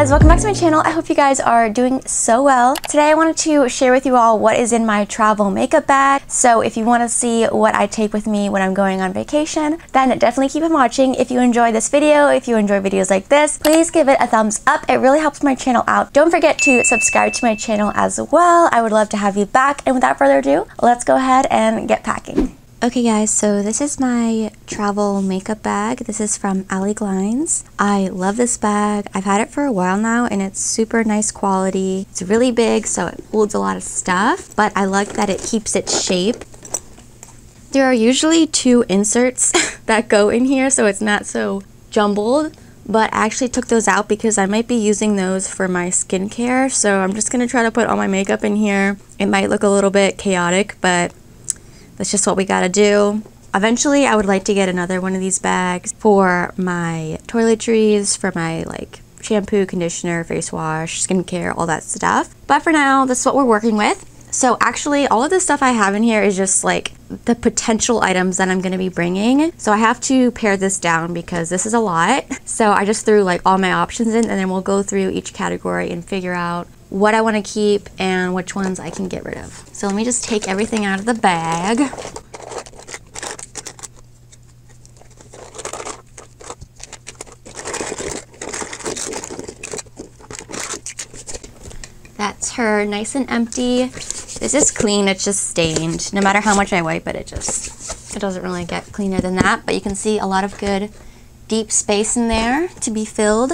guys, welcome back to my channel. I hope you guys are doing so well. Today I wanted to share with you all what is in my travel makeup bag. So if you want to see what I take with me when I'm going on vacation, then definitely keep on watching. If you enjoy this video, if you enjoy videos like this, please give it a thumbs up. It really helps my channel out. Don't forget to subscribe to my channel as well. I would love to have you back. And without further ado, let's go ahead and get packing. Okay guys, so this is my travel makeup bag. This is from Allie Glines. I love this bag. I've had it for a while now and it's super nice quality. It's really big, so it holds a lot of stuff, but I like that it keeps its shape. There are usually two inserts that go in here, so it's not so jumbled, but I actually took those out because I might be using those for my skincare, so I'm just gonna try to put all my makeup in here. It might look a little bit chaotic, but that's just what we gotta do. Eventually, I would like to get another one of these bags for my toiletries, for my like shampoo, conditioner, face wash, skincare, all that stuff. But for now, this is what we're working with. So actually, all of the stuff I have in here is just like the potential items that I'm gonna be bringing. So I have to pare this down because this is a lot. So I just threw like all my options in, and then we'll go through each category and figure out what I want to keep and which ones I can get rid of. So let me just take everything out of the bag. That's her nice and empty. This is clean, it's just stained. No matter how much I wipe it, it doesn't really get cleaner than that, but you can see a lot of good deep space in there to be filled.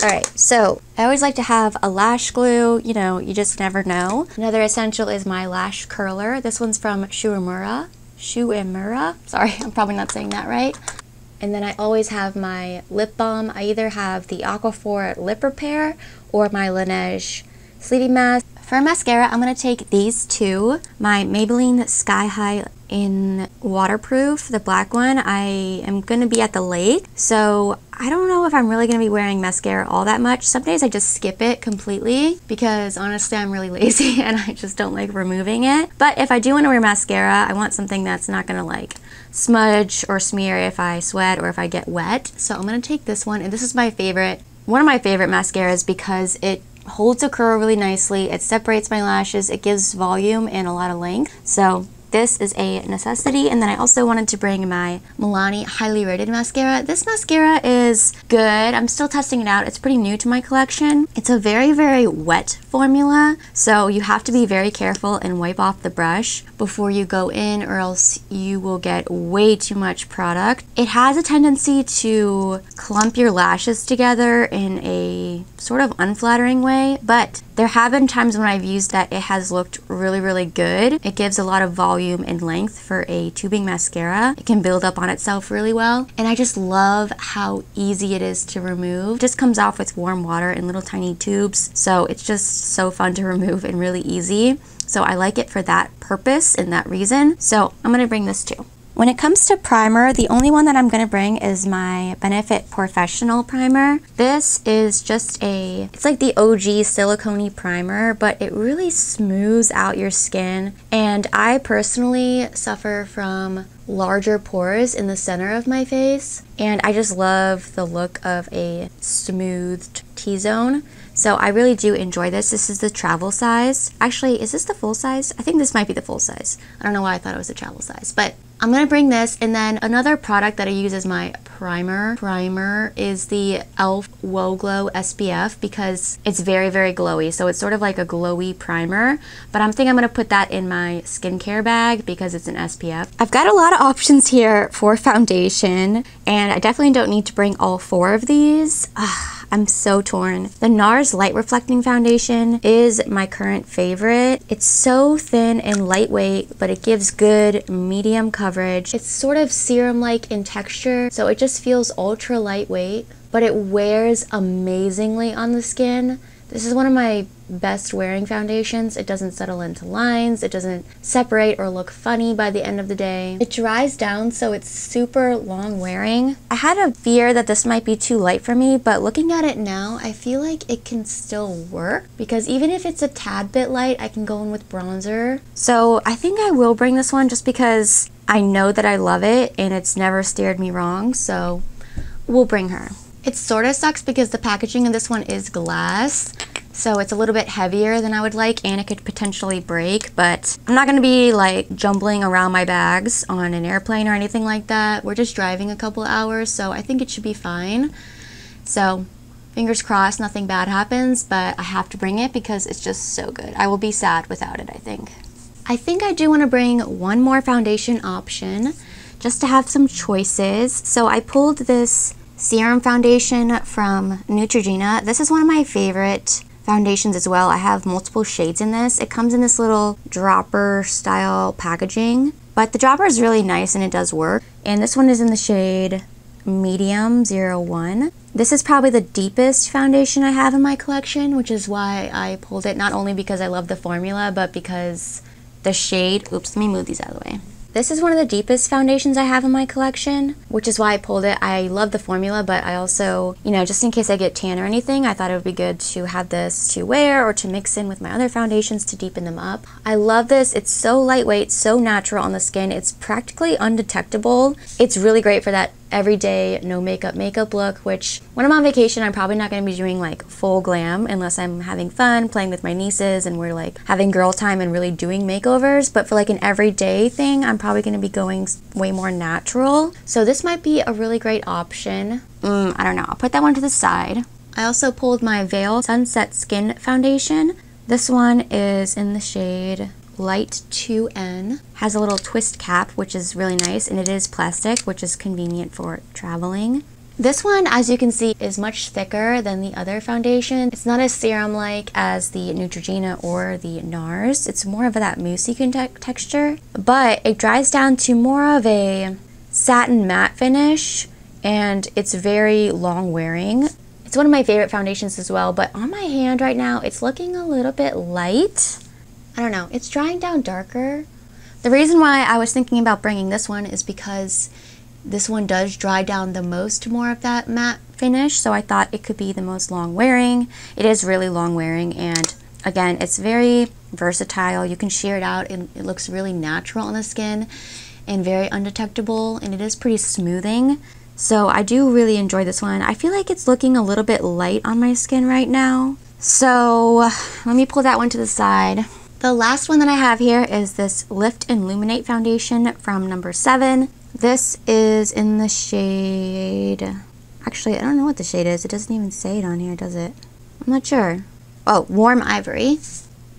Alright, so I always like to have a lash glue, you know, you just never know. Another essential is my lash curler. This one's from Shu Uemura. Sorry, I'm probably not saying that right. And then I always have my lip balm. I either have the Aquaphor Lip Repair or my Laneige Sleeping Mask. For mascara, I'm going to take these two. My Maybelline Sky High in Waterproof, the black one. I am going to be at the lake, so I don't know if I'm really going to be wearing mascara all that much. Some days I just skip it completely because honestly I'm really lazy and I just don't like removing it. But if I do want to wear mascara, I want something that's not going to like smudge or smear if I sweat or if I get wet. So I'm going to take this one, and this is my favorite, one of my favorite mascaras because it holds a curl really nicely, it separates my lashes, it gives volume and a lot of length. So this is a necessity. And then I also wanted to bring my Milani Highly Rated Mascara. This mascara is good. I'm still testing it out. It's pretty new to my collection. It's a very, very wet formula, so you have to be very careful and wipe off the brush before you go in or else you will get way too much product. It has a tendency to clump your lashes together in a sort of unflattering way, but there have been times when I've used that it has looked really, really good. It gives a lot of volume and length for a tubing mascara. It can build up on itself really well, and I just love how easy it is to remove. It just comes off with warm water in little tiny tubes, so it's just so fun to remove and really easy. So I like it for that purpose and that reason. So I'm gonna bring this too. When it comes to primer, the only one that I'm gonna bring is my Benefit Porefessional primer. This is just it's like the OG silicone-y primer, but it really smooths out your skin. And I personally suffer from larger pores in the center of my face, and I just love the look of a smoothed T-zone. So I really do enjoy this. This is the travel size. Actually, is this the full size? I think this might be the full size. I don't know why I thought it was the travel size, but I'm gonna bring this. And then another product that I use as my primer is the Elf Whoa Glow SPF because it's very, very glowy. So it's sort of like a glowy primer, but I'm thinking I'm gonna put that in my skincare bag because it's an SPF. I've got a lot of options here for foundation, and I definitely don't need to bring all four of these. I'm so torn. The NARS Light Reflecting Foundation is my current favorite. It's so thin and lightweight, but it gives good medium coverage. It's sort of serum-like in texture, so it just feels ultra lightweight, but it wears amazingly on the skin. This is one of my best wearing foundations. It doesn't settle into lines, it doesn't separate or look funny by the end of the day. It dries down, so it's super long wearing. I had a fear that this might be too light for me, but looking at it now, I feel like it can still work because even if it's a tad bit light, I can go in with bronzer. So I think I will bring this one just because I know that I love it and it's never steered me wrong, so we'll bring her. It sort of sucks because the packaging of this one is glass, so it's a little bit heavier than I would like and it could potentially break, but I'm not gonna be like jumbling around my bags on an airplane or anything like that. We're just driving a couple hours, so I think it should be fine. So fingers crossed nothing bad happens, but I have to bring it because it's just so good. I will be sad without it, I think. I think I do wanna bring one more foundation option just to have some choices. So I pulled this serum foundation from Neutrogena. This is one of my favorite foundations as well. I have multiple shades in this. It comes in this little dropper style packaging, but the dropper is really nice and it does work. And this one is in the shade medium 01. This is probably the deepest foundation I have in my collection, which is why I pulled it, not only because I love the formula, but because the shade, oops, let me move these out of the way. This is one of the deepest foundations I have in my collection, which is why I pulled it. I love the formula, but I also, you know, just in case I get tan or anything, I thought it would be good to have this to wear or to mix in with my other foundations to deepen them up. I love this. It's so lightweight, so natural on the skin. It's practically undetectable. It's really great for that everyday no makeup makeup look, which when I'm on vacation I'm probably not going to be doing like full glam unless I'm having fun playing with my nieces and we're like having girl time and really doing makeovers. But for like an everyday thing, I'm probably going to be going way more natural, so this might be a really great option. I don't know, I'll put that one to the side. I also pulled my Veil Sunset Skin foundation. This one is in the shade Light 2N, has a little twist cap, which is really nice, and it is plastic, which is convenient for traveling. This one, as you can see, is much thicker than the other foundation. It's not as serum-like as the Neutrogena or the NARS. It's more of that moussey texture, but it dries down to more of a satin matte finish, and it's very long-wearing. It's one of my favorite foundations as well, but on my hand right now, it's looking a little bit light. I don't know, it's drying down darker. The reason why I was thinking about bringing this one is because this one does dry down the most to more of that matte finish, so I thought it could be the most long wearing. It is really long wearing, and again, it's very versatile. You can sheer it out and it looks really natural on the skin and very undetectable, and it is pretty smoothing. So I do really enjoy this one. I feel like it's looking a little bit light on my skin right now. So let me pull that one to the side. The last one that I have here is this Lift and Luminate foundation from No. 7. This is in the shade, actually, I don't know what the shade is. It doesn't even say it on here, does it? I'm not sure. Oh, Warm Ivory.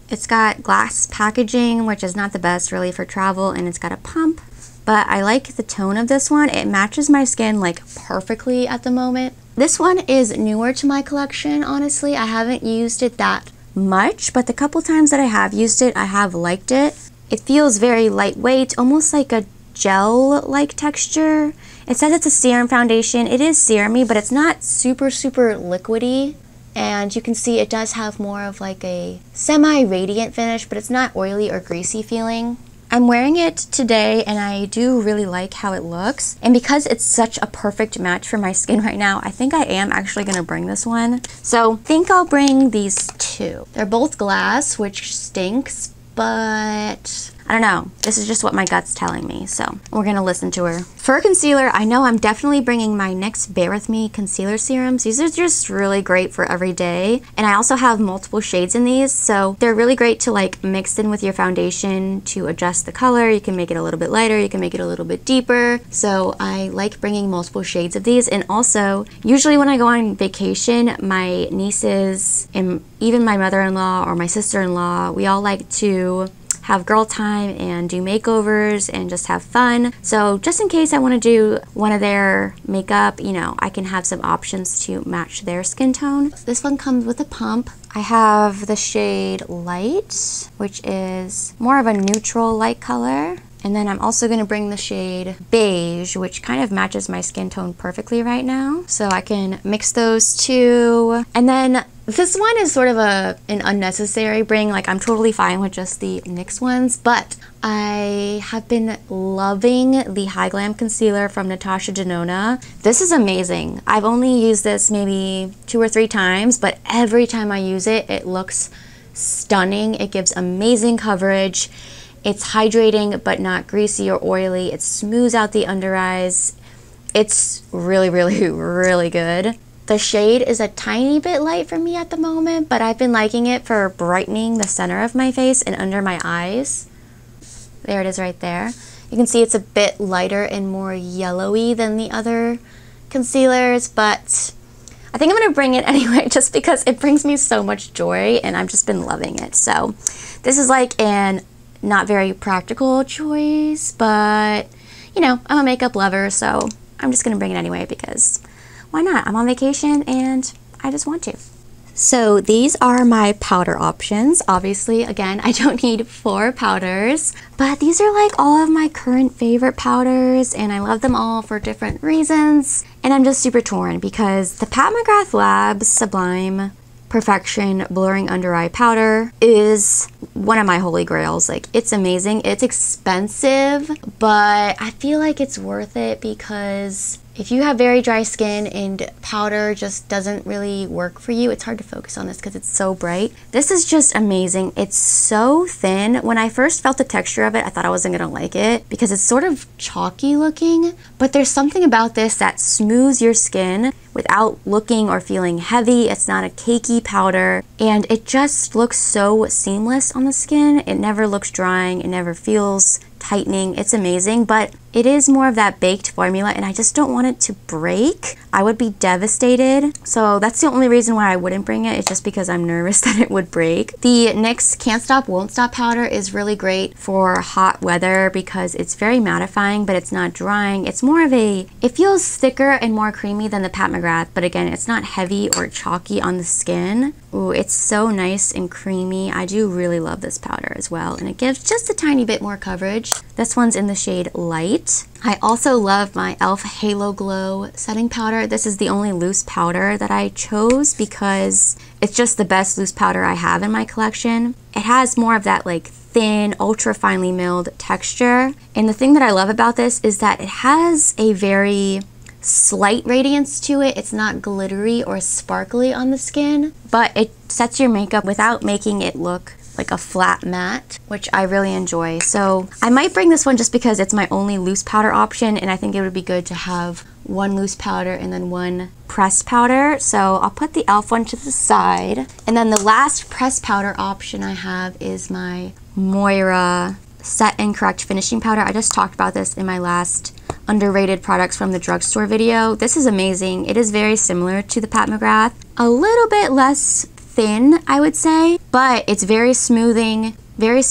It's got glass packaging, which is not the best really for travel, and it's got a pump, but I like the tone of this one. It matches my skin like perfectly at the moment. This one is newer to my collection, honestly. I haven't used it that much, but the couple times that I have used it, I have liked it. It feels very lightweight, almost like a gel-like texture. It says it's a serum foundation. It is serumy, but it's not super liquidy, and you can see it does have more of like a semi-radiant finish, but it's not oily or greasy feeling. I'm wearing it today and I do really like how it looks, and because it's such a perfect match for my skin right now, I think I am actually going to bring this one. So I think I'll bring these two. They're both glass, which stinks, but I don't know, this is just what my gut's telling me, so we're gonna listen to her. For concealer, I know I'm definitely bringing my NYX Bear With Me concealer serums. These are just really great for every day, and I also have multiple shades in these, so they're really great to like mix in with your foundation to adjust the color. You can make it a little bit lighter, you can make it a little bit deeper, so I like bringing multiple shades of these. And also, usually when I go on vacation, my nieces and even my mother-in-law or my sister-in-law, we all like to have girl time and do makeovers and just have fun. So just in case I want to do one of their makeup, you know, I can have some options to match their skin tone. This one comes with a pump. I have the shade Light, which is more of a neutral light color. And then I'm also going to bring the shade Beige, which kind of matches my skin tone perfectly right now. So I can mix those two. And then this one is sort of an unnecessary bring. Like, I'm totally fine with just the NYX ones, but I have been loving the High Glam Concealer from Natasha Denona. This is amazing. I've only used this maybe 2 or 3 times, but every time I use it, it looks stunning. It gives amazing coverage. It's hydrating, but not greasy or oily. It smooths out the under eyes. It's really, really, really good. The shade is a tiny bit light for me at the moment, but I've been liking it for brightening the center of my face and under my eyes. There it is right there. You can see it's a bit lighter and more yellowy than the other concealers, but I think I'm gonna bring it anyway just because it brings me so much joy and I've just been loving it. So this is like an not very practical choice, but you know, I'm a makeup lover, so I'm just gonna bring it anyway because why not? I'm on vacation and I just want to. So these are my powder options. Obviously, again, I don't need 4 powders, but these are like all of my current favorite powders and I love them all for different reasons. And I'm just super torn because the Pat McGrath Labs Sublime Perfection Blurring Under Eye Powder is one of my holy grails. Like, it's amazing. It's expensive, but I feel like it's worth it because if you have very dry skin and powder just doesn't really work for you, it's hard to focus on this because it's so bright. This is just amazing. It's so thin. When I first felt the texture of it, I thought I wasn't gonna like it because it's sort of chalky looking, but there's something about this that smooths your skin without looking or feeling heavy. It's not a cakey powder and it just looks so seamless on the skin. It never looks drying, it never feels tightening. It's amazing, but it is more of that baked formula and I just don't want it to break. I would be devastated. So that's the only reason why I wouldn't bring it. It's just because I'm nervous that it would break. The NYX Can't Stop Won't Stop powder is really great for hot weather because it's very mattifying, but it's not drying. It's more of a, it feels thicker and more creamy than the Pat McGrath, but again, it's not heavy or chalky on the skin. Ooh, it's so nice and creamy. I do really love this powder as well, and it gives just a tiny bit more coverage. This one's in the shade Light. I also love my Elf Halo Glow setting powder. This is the only loose powder that I chose because it's just the best loose powder I have in my collection. It has more of that like thin, ultra finely milled texture. And the thing that I love about this is that it has a very slight radiance to it. It's not glittery or sparkly on the skin, but it sets your makeup without making it look like a flat matte, which I really enjoy. So I might bring this one just because it's my only loose powder option and I think it would be good to have one loose powder and then one pressed powder. So I'll put the Elf one to the side. And then the last pressed powder option I have is my Moira Set and Correct Finishing Powder. I just talked about this in my last underrated products from the drugstore video. This is amazing. It is very similar to the Pat McGrath. A little bit less thin, I would say, but it's very smoothing, very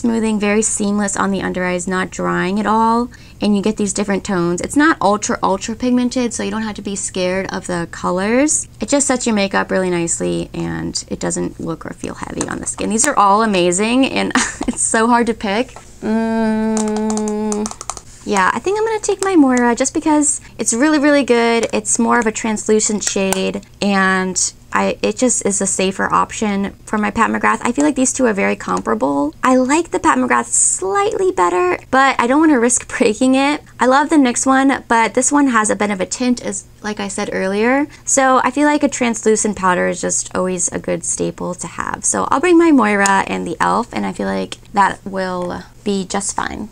seamless on the under eyes, not drying at all, and you get these different tones. It's not ultra pigmented, so you don't have to be scared of the colors. It just sets your makeup really nicely and it doesn't look or feel heavy on the skin. These are all amazing and it's so hard to pick. Yeah, I think I'm gonna take my Moira just because it's really, really good. It's more of a translucent shade and it just is a safer option for my Pat McGrath. I feel like these two are very comparable. I like the Pat McGrath slightly better, but I don't want to risk breaking it. I love the NYX one, but this one has a bit of a tint, as like I said earlier. So I feel like a translucent powder is just always a good staple to have. So I'll bring my Moira and the Elf, and I feel like that will be just fine.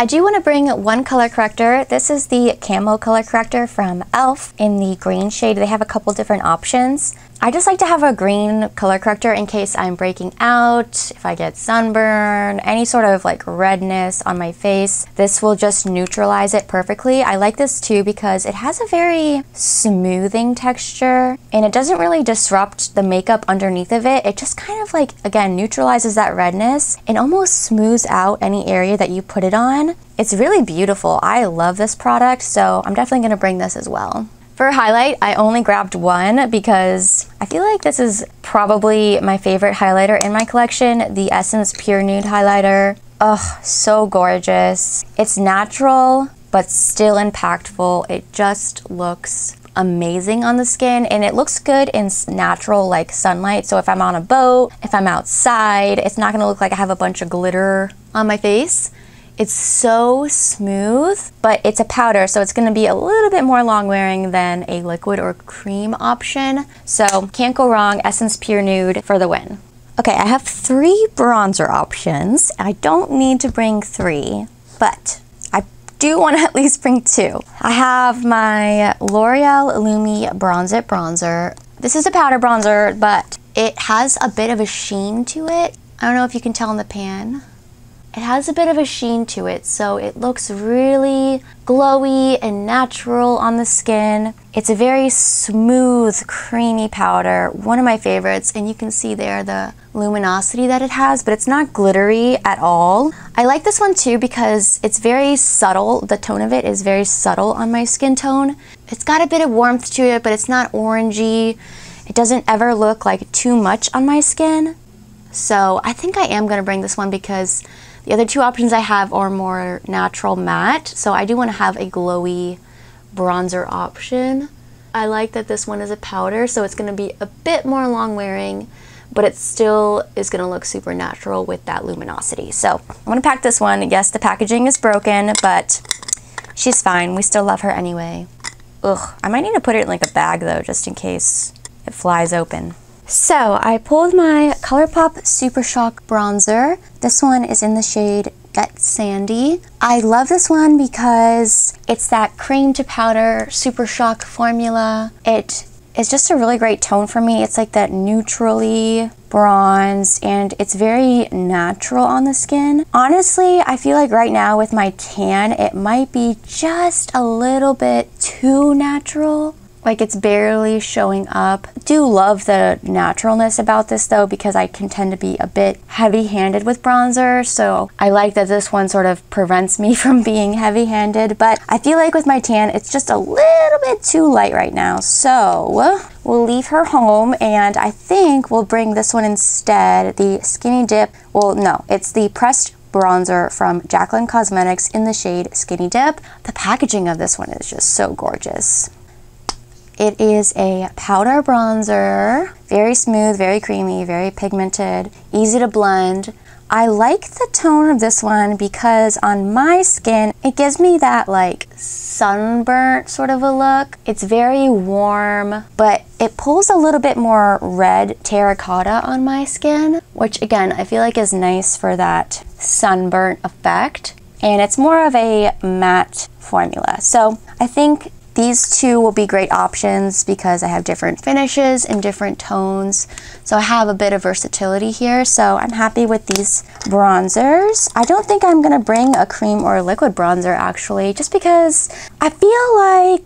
I do want to bring one color corrector. This is the Camo Color Corrector from e.l.f. in the green shade. They have a couple different options. I just like to have a green color corrector in case I'm breaking out, if I get sunburn, any sort of like redness on my face. This will just neutralize it perfectly. I like this too because it has a very smoothing texture and it doesn't really disrupt the makeup underneath of it. It just kind of like, again, neutralizes that redness and almost smooths out any area that you put it on. It's really beautiful. I love this product, so I'm definitely gonna bring this as well. For highlight, I only grabbed one because I feel like this is probably my favorite highlighter in my collection, the Essence Pure Nude Highlighter. Ugh, so gorgeous. It's natural, but still impactful. It just looks amazing on the skin and it looks good in natural like sunlight. So if I'm on a boat, if I'm outside, it's not gonna look like I have a bunch of glitter on my face. It's so smooth, but it's a powder, so it's gonna be a little bit more long-wearing than a liquid or cream option. So can't go wrong, Essence Pure Nude for the win. Okay, I have 3 bronzer options. I don't need to bring 3, but I do want to at least bring two. I have my L'Oreal Illumi Bronze It Bronzer. This is a powder bronzer, but it has a bit of a sheen to it. I don't know if you can tell in the pan. It has a bit of a sheen to it, so it looks really glowy and natural on the skin. It's a very smooth, creamy powder, one of my favorites, and you can see there the luminosity that it has, but it's not glittery at all. I like this one too because it's very subtle. The tone of it is very subtle on my skin tone. It's got a bit of warmth to it, but it's not orangey. It doesn't ever look like too much on my skin. So I think I am going to bring this one because the other two options I have are more natural matte, so I do want to have a glowy bronzer option. I like that this one is a powder, so it's going to be a bit more long wearing, but it still is going to look super natural with that luminosity. So I'm going to pack this one. Yes, the packaging is broken, but she's fine. We still love her anyway. Ugh, I might need to put it in like a bag though, just in case it flies open. So I pulled my ColourPop Super Shock Bronzer. This one is in the shade Get Sandy. I love this one because it's that cream to powder Super Shock formula. It is just a really great tone for me. It's like that neutrally bronze, and it's very natural on the skin. Honestly, I feel like right now with my tan, it might be just a little bit too natural. Like it's barely showing up. I do love the naturalness about this though, because I can tend to be a bit heavy-handed with bronzer, so I like that this one sort of prevents me from being heavy-handed, but I feel like with my tan, it's just a little bit too light right now. So we'll leave her home, and I think we'll bring this one instead, the Skinny Dip. Well, no, it's the Pressed Bronzer from Jaclyn Cosmetics in the shade Skinny Dip. The packaging of this one is just so gorgeous. It is a powder bronzer, very smooth, very creamy, very pigmented, easy to blend. I like the tone of this one because on my skin, it gives me that like sunburnt sort of a look. It's very warm, but it pulls a little bit more red terracotta on my skin, which again, I feel like is nice for that sunburnt effect. And it's more of a matte formula. So I think these two will be great options because I have different finishes and different tones. So I have a bit of versatility here. So I'm happy with these bronzers. I don't think I'm gonna bring a cream or a liquid bronzer actually, just because I feel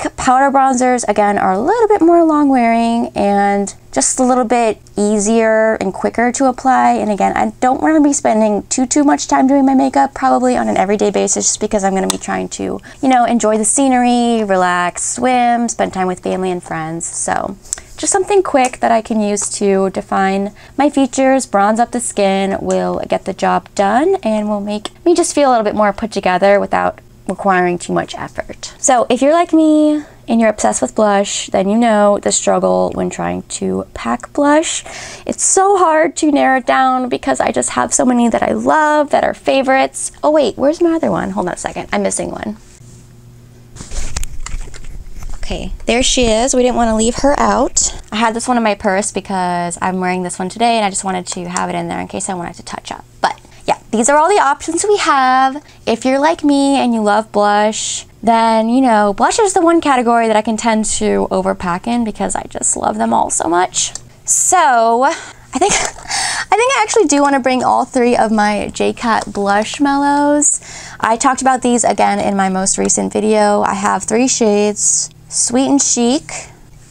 like powder bronzers, again, are a little bit more long wearing and just a little bit easier and quicker to apply. And again, I don't want to be spending too much time doing my makeup probably on an everyday basis, just because I'm going to be trying to, you know, enjoy the scenery, relax, swim, spend time with family and friends. So just something quick that I can use to define my features, bronze up the skin, will get the job done, and will make me just feel a little bit more put together without requiring too much effort. So if you're like me and you're obsessed with blush, then you know the struggle when trying to pack blush. It's so hard to narrow it down because I just have so many that I love, that are favorites. Oh wait, where's my other one? Hold on a second, I'm missing one. Okay, there she is. We didn't want to leave her out. I had this one in my purse because I'm wearing this one today, and I just wanted to have it in there in case I wanted to touch up. But yeah, these are all the options we have. If you're like me and you love blush, then, you know, blush is the one category that I can tend to overpack in because I just love them all so much. So I think I actually do want to bring all three of my J.Cat blush mellows. I talked about these again in my most recent video. I have three shades: Sweet and Chic,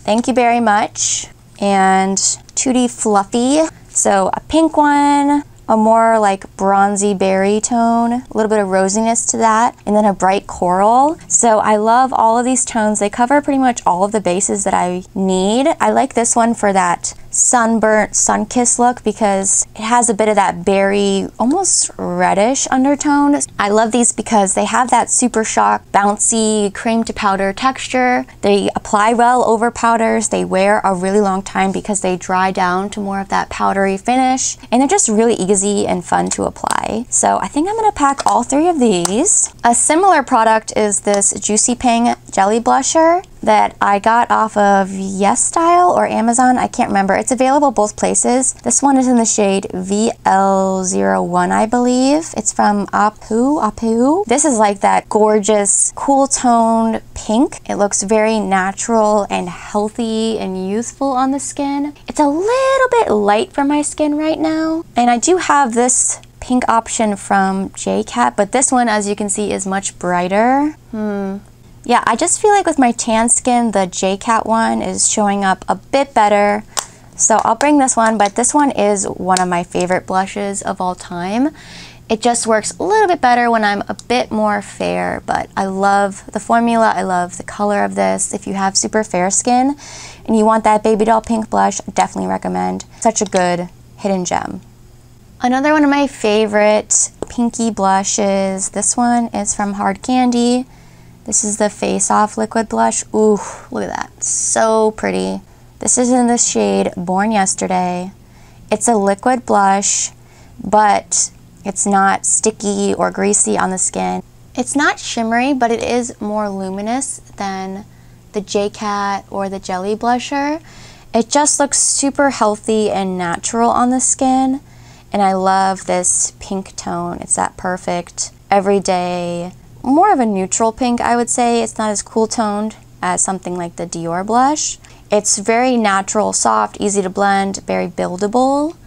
Thank You Very Much, and 2D Fluffy. So a pink one, a more like bronzy berry tone, a little bit of rosiness to that, and then a bright coral. So I love all of these tones. They cover pretty much all of the bases that I need. I like this one for that sunburnt, sun-kissed look because it has a bit of that berry, almost reddish undertone. I love these because they have that Super Shock, bouncy, cream to powder texture. They apply well over powders. They wear a really long time because they dry down to more of that powdery finish, and they're just really easy and fun to apply. So I think I'm gonna pack all three of these. A similar product is this Juicy Pang Jelly Blusher. that I got off of YesStyle or Amazon, I can't remember. It's available both places. This one is in the shade VL01, I believe. It's from Apu Apu. This is like that gorgeous, cool toned pink. It looks very natural and healthy and youthful on the skin. It's a little bit light for my skin right now. And I do have this pink option from J.Cat, but this one, as you can see, is much brighter. Yeah, I just feel like with my tan skin, the J.Cat one is showing up a bit better. So I'll bring this one, but this one is one of my favorite blushes of all time. It just works a little bit better when I'm a bit more fair, but I love the formula. I love the color of this. If you have super fair skin and you want that baby doll pink blush, I definitely recommend. Such a good hidden gem. Another one of my favorite pinky blushes. This one is from Hard Candy. This is the Face Off Liquid Blush. Ooh, look at that. So pretty. This is in the shade Born Yesterday. It's a liquid blush, but it's not sticky or greasy on the skin. It's not shimmery, but it is more luminous than the J.Cat or the Jelly Blusher. It just looks super healthy and natural on the skin. And I love this pink tone. It's that perfect everyday, more of a neutral pink, I would say. It's not as cool toned as something like the Dior blush. It's very natural, soft, easy to blend, very buildable.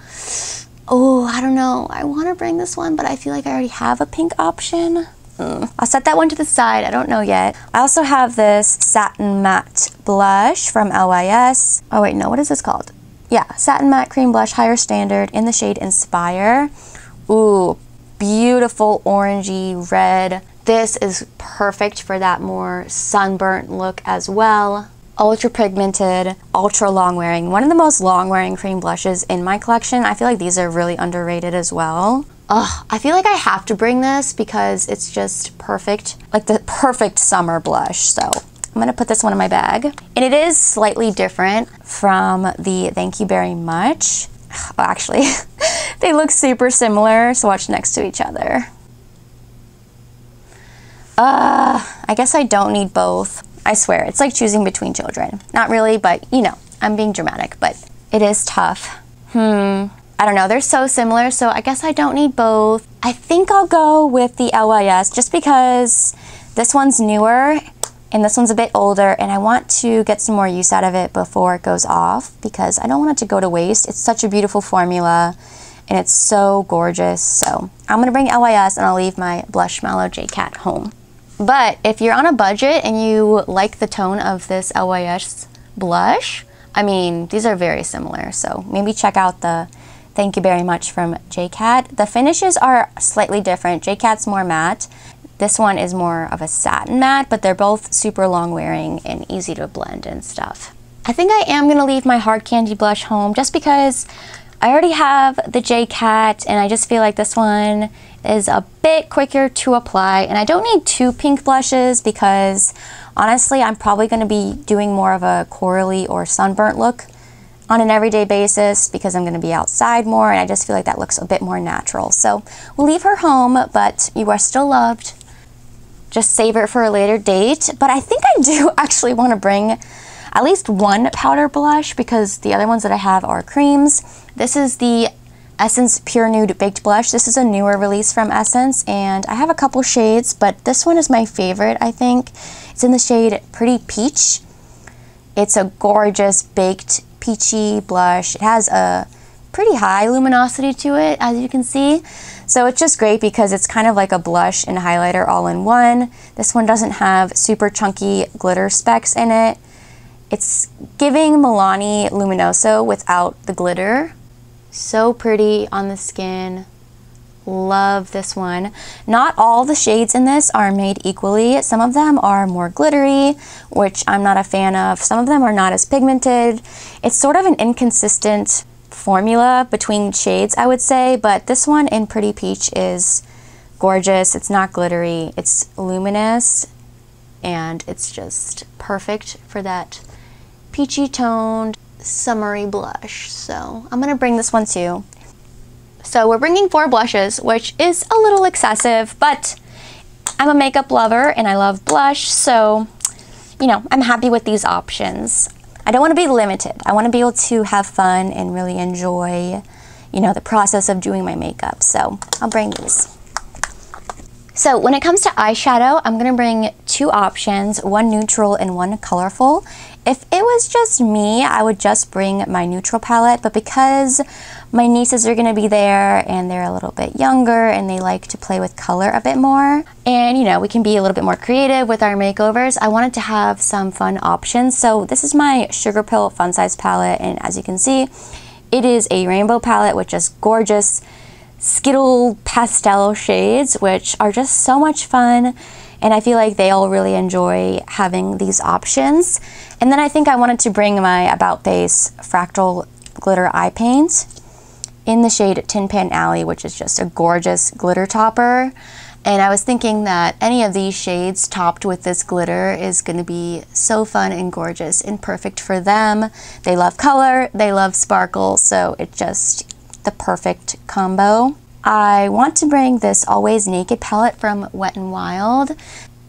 Oh, I don't know. I want to bring this one, but I feel like I already have a pink option. I'll set that one to the side. I don't know yet. I also have this Satin Matte Blush from LYS. Oh wait, no, what is this called? Yeah, Satin Matte Cream Blush Higher Standard in the shade Inspire. Ooh, beautiful orangey red. This is perfect for that more sunburnt look as well. Ultra pigmented, ultra long wearing. One of the most long wearing cream blushes in my collection. I feel like these are really underrated as well. Ugh, I feel like I have to bring this because it's just perfect, like the perfect summer blush. So I'm gonna put this one in my bag. And it is slightly different from the Thank You Very Much. Oh, actually, they look super similar, so watch next to each other. I guess I don't need both. I swear, it's like choosing between children. Not really, but you know, I'm being dramatic, but it is tough. I don't know, they're so similar, so I guess I don't need both. I think I'll go with the LYS just because this one's newer and this one's a bit older, and I want to get some more use out of it before it goes off because I don't want it to go to waste. It's such a beautiful formula and it's so gorgeous. So I'm gonna bring LYS and I'll leave my Blushmallow J.Cat home. But if you're on a budget and you like the tone of this LYS blush, I mean, these are very similar, so maybe check out the Thank You Very Much from J.Cat. The finishes are slightly different. J.Cat's more matte. This one is more of a satin matte, but they're both super long wearing and easy to blend and stuff. I think I am gonna leave my Hard Candy blush home just because I already have the J.Cat and I just feel like this one is a bit quicker to apply, and I don't need two pink blushes because honestly I'm probably going to be doing more of a corally or sunburnt look on an everyday basis because I'm going to be outside more and I just feel like that looks a bit more natural. So we'll leave her home, but you are still loved. Just save it for a later date. But I think I do actually want to bring at least one powder blush because the other ones that I have are creams. This is the Essence Pure Nude Baked Blush. This is a newer release from Essence, and I have a couple shades, but this one is my favorite, I think. It's in the shade Pretty Peach. It's a gorgeous baked peachy blush. It has a pretty high luminosity to it, as you can see. So it's just great because it's kind of like a blush and highlighter all in one. This one doesn't have super chunky glitter specks in it. It's giving Milani Luminoso without the glitter. So pretty on the skin. Love this one. Not all the shades in this are made equally. Some of them are more glittery, which I'm not a fan of. Some of them are not as pigmented. It's sort of an inconsistent formula between shades, I would say, but this one in Pretty Peach is gorgeous. It's not glittery, it's luminous, and it's just perfect for that peachy toned summery blush. So I'm gonna bring this one too. So we're bringing four blushes, which is a little excessive, but I'm a makeup lover and I love blush, so you know, I'm happy with these options. I don't want to be limited. I want to be able to have fun and really enjoy, you know, the process of doing my makeup. So I'll bring these. So when it comes to eyeshadow, I'm going to bring two options, one neutral and one colorful. If it was just me, I would just bring my neutral palette, but because my nieces are going to be there and they're a little bit younger and they like to play with color a bit more, and you know, we can be a little bit more creative with our makeovers, I wanted to have some fun options. So this is my Sugar Pill Fun Size palette, and as you can see, it is a rainbow palette with just gorgeous Skittle pastel shades, which are just so much fun, and I feel like they all really enjoy having these options. And then I think I wanted to bring my About Face Fractal Glitter Eye Paint in the shade Tin Pan Alley, which is just a gorgeous glitter topper. And I was thinking that any of these shades topped with this glitter is going to be so fun and gorgeous and perfect for them. They love color, they love sparkle, so it just the perfect combo. I want to bring this Always Naked palette from Wet n Wild.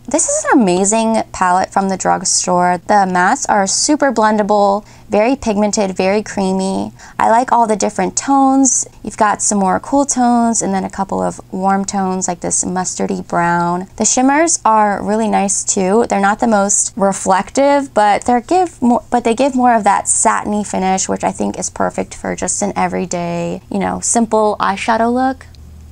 This is an amazing palette from the drugstore. The mattes are super blendable, very pigmented, very creamy. I like all the different tones. You've got some more cool tones and then a couple of warm tones like this mustardy brown. The shimmers are really nice too. They're not the most reflective, but they give more of that satiny finish, which I think is perfect for just an everyday, you know, simple eyeshadow look.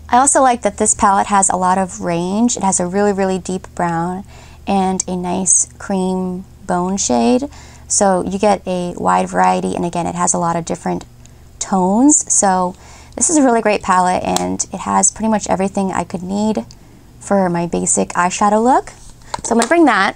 I also like that this palette has a lot of range. It has a really, really deep brown and a nice cream bone shade. So you get a wide variety, and again, it has a lot of different tones. So this is a really great palette, and it has pretty much everything I could need for my basic eyeshadow look. So I'm gonna bring that.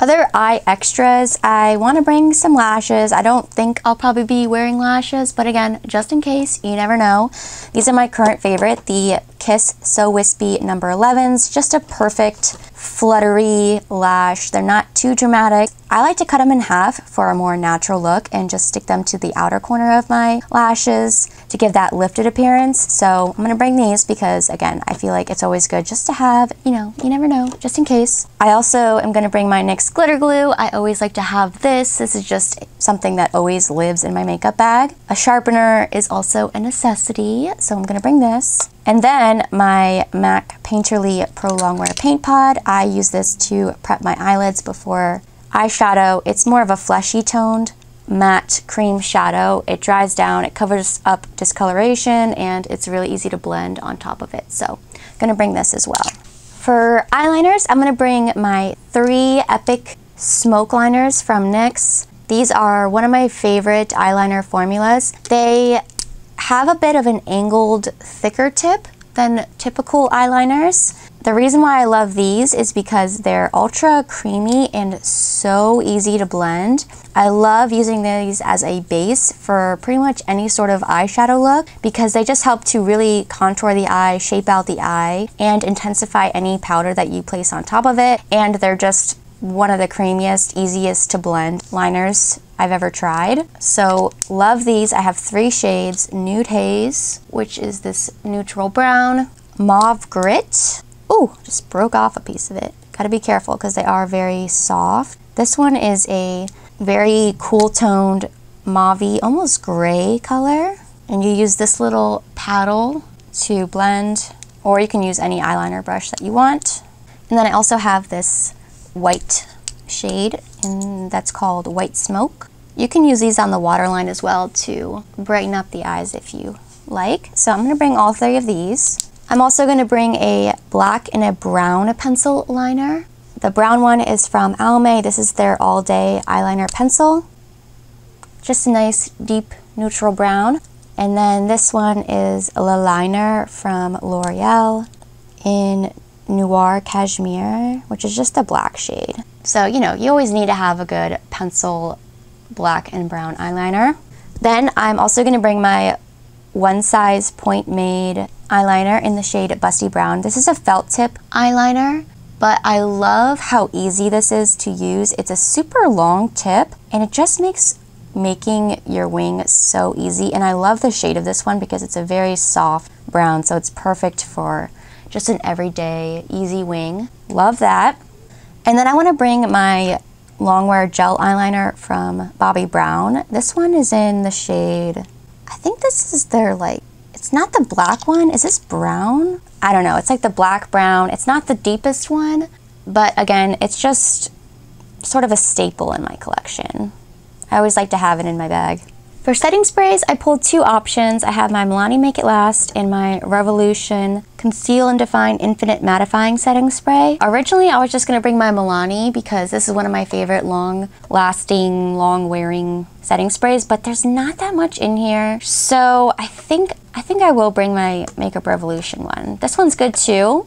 Other eye extras, I wanna bring some lashes. I don't think I'll probably be wearing lashes, but again, just in case, you never know. These are my current favorite, the Kiss So Wispy number 11s. Just a perfect fluttery lash. They're not too dramatic. I like to cut them in half for a more natural look and just stick them to the outer corner of my lashes to give that lifted appearance. So I'm gonna bring these because again, I feel like it's always good just to have, you know, you never know, just in case. I also am gonna bring my NYX glitter glue. I always like to have this. This is just something that always lives in my makeup bag. A sharpener is also a necessity, so I'm gonna bring this. And then my MAC Painterly Pro Longwear Paint Pod. I use this to prep my eyelids before eyeshadow. It's more of a fleshy toned matte cream shadow. It dries down, it covers up discoloration, and it's really easy to blend on top of it. So I'm gonna bring this as well. For eyeliners, I'm gonna bring my 3 Epic Smoke Liners from NYX. These are one of my favorite eyeliner formulas. They have a bit of an angled, thicker tip than typical eyeliners. The reason why I love these is because they're ultra creamy and so easy to blend. I love using these as a base for pretty much any sort of eyeshadow look because they just help to really contour the eye, shape out the eye, and intensify any powder that you place on top of it. And they're just one of the creamiest, easiest to blend liners I've ever tried. So love these. I have 3 shades, Nude Haze, which is this neutral brown, Mauve Grit. Ooh, just broke off a piece of it. Gotta be careful because they are very soft. This one is a very cool toned mauve-y, almost gray color. And you use this little paddle to blend, or you can use any eyeliner brush that you want. And then I also have this white shade, and that's called White Smoke. You can use these on the waterline as well to brighten up the eyes if you like. So I'm gonna bring all 3 of these. I'm also going to bring a black and a brown pencil liner. The brown one is from Almay. This is their All Day Eyeliner Pencil. Just a nice deep neutral brown. And then this one is Le Liner from L'Oreal in Noir Cashmere, which is just a black shade. So, you know, you always need to have a good pencil black and brown eyeliner. Then I'm also going to bring my One Size Point Made eyeliner in the shade Busty Brown. This is a felt tip eyeliner, but I love how easy this is to use. It's a super long tip, and it just makes making your wing so easy. And I love the shade of this one because it's a very soft brown, so it's perfect for just an everyday easy wing. Love that. And then I want to bring my Longwear Gel Eyeliner from Bobbi Brown. This one is in the shade, I think this is their like, it's not the black one, is this brown? I don't know, it's like the black brown. It's not the deepest one, but again, it's just sort of a staple in my collection. I always like to have it in my bag. For setting sprays, I pulled two options. I have my Milani Make It Last and my Revolution Conceal and Define Infinite Mattifying Setting Spray. Originally, I was just gonna bring my Milani because this is one of my favorite long-lasting, long-wearing setting sprays, but there's not that much in here. So I think I will bring my Makeup Revolution one. This one's good too.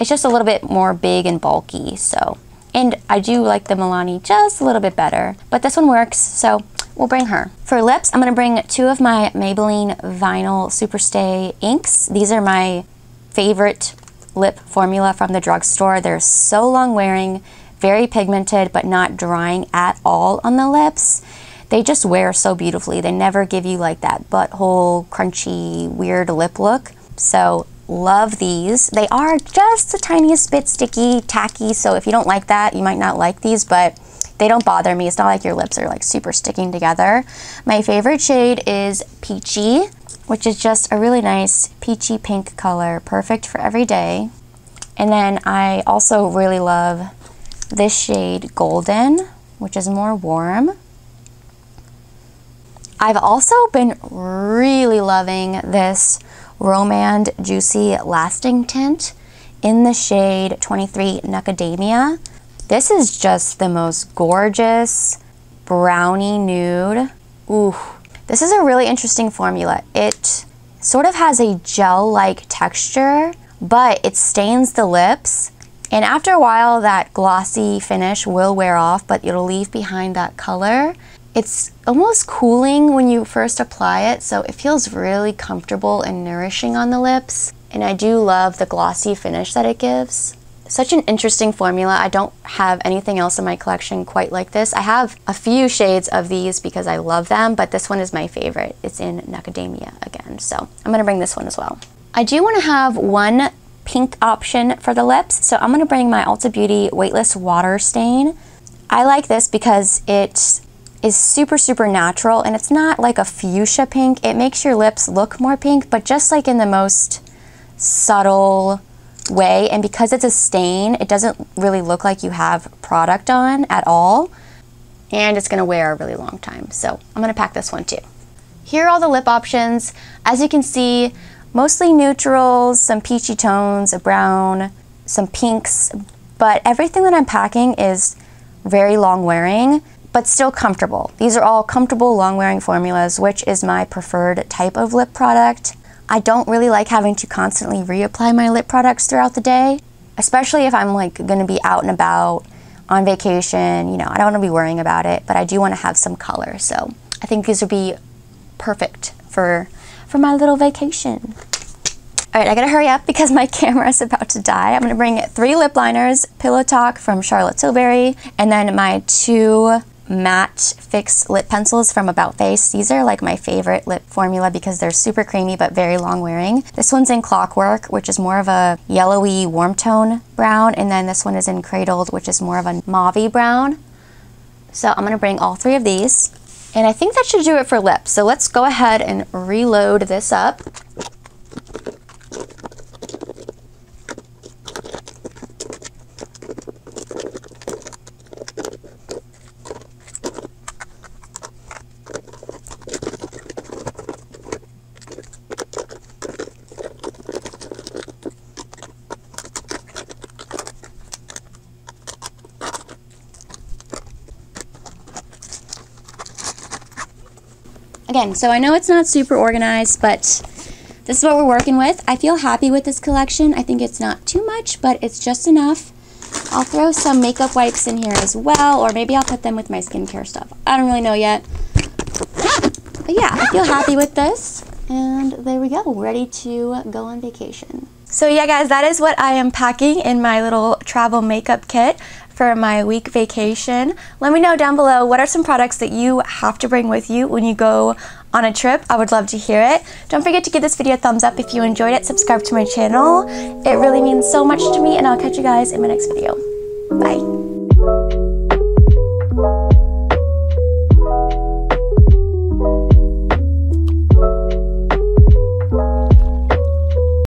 It's just a little bit more big and bulky, so. And I do like the Milani just a little bit better, but this one works, so. We'll bring her. For lips, I'm gonna bring two of my Maybelline Vinyl Superstay inks. These are my favorite lip formula from the drugstore. They're so long wearing, very pigmented, but not drying at all on the lips. They just wear so beautifully. They never give you like that butthole, crunchy, weird lip look. So love these. They are just the tiniest bit sticky, tacky, so if you don't like that, you might not like these, but they don't bother me. It's not like your lips are like super sticking together. My favorite shade is Peachy, which is just a really nice peachy pink color, perfect for every day. And then I also really love this shade Golden, which is more warm. I've also been really loving this Romand Juicy Lasting Tint in the shade 23 Nucademia. This is just the most gorgeous brownie nude. Ooh. This is a really interesting formula. It sort of has a gel-like texture, but it stains the lips. And after a while, that glossy finish will wear off, but it'll leave behind that color. It's almost cooling when you first apply it, so it feels really comfortable and nourishing on the lips. And I do love the glossy finish that it gives. Such an interesting formula. I don't have anything else in my collection quite like this. I have a few shades of these because I love them, but this one is my favorite. It's in Nucademia again, so I'm gonna bring this one as well. I do wanna have one pink option for the lips, so I'm gonna bring my Ulta Beauty Weightless Water Stain. I like this because it is super, super natural, and it's not like a fuchsia pink. It makes your lips look more pink, but just like in the most subtle way, and because it's a stain, it doesn't really look like you have product on at all, and it's gonna wear a really long time, so I'm gonna pack this one too. Here are all the lip options. As you can see, mostly neutrals, some peachy tones, a brown, some pinks, but everything that I'm packing is very long wearing, but still comfortable. These are all comfortable long wearing formulas, which is my preferred type of lip product. I don't really like having to constantly reapply my lip products throughout the day, especially if I'm like gonna be out and about on vacation, you know, I don't wanna be worrying about it, but I do wanna have some color. So I think these would be perfect for my little vacation. All right, I gotta hurry up because my camera is about to die. I'm gonna bring three lip liners, Pillow Talk from Charlotte Tilbury, and then my two matte fix lip pencils from About Face. These are like my favorite lip formula because they're super creamy but very long wearing. This one's in Clockwork, which is more of a yellowy warm tone brown, and then this one is in Cradled, which is more of a mauve brown. So I'm gonna bring all three of these, and I think that should do it for lips. So let's go ahead and reload this up. So I know it's not super organized, but this is what we're working with. I feel happy with this collection. I think it's not too much, but it's just enough. I'll throw some makeup wipes in here as well, or maybe I'll put them with my skincare stuff. I don't really know yet. But yeah, I feel happy with this. And there we go, ready to go on vacation. So yeah, guys, that is what I am packing in my little travel makeup kit for my week vacation. Let me know down below, what are some products that you have to bring with you when you go on a trip? I would love to hear it. Don't forget to give this video a thumbs up if you enjoyed it. Subscribe to my channel. It really means so much to me, and I'll catch you guys in my next video. Bye.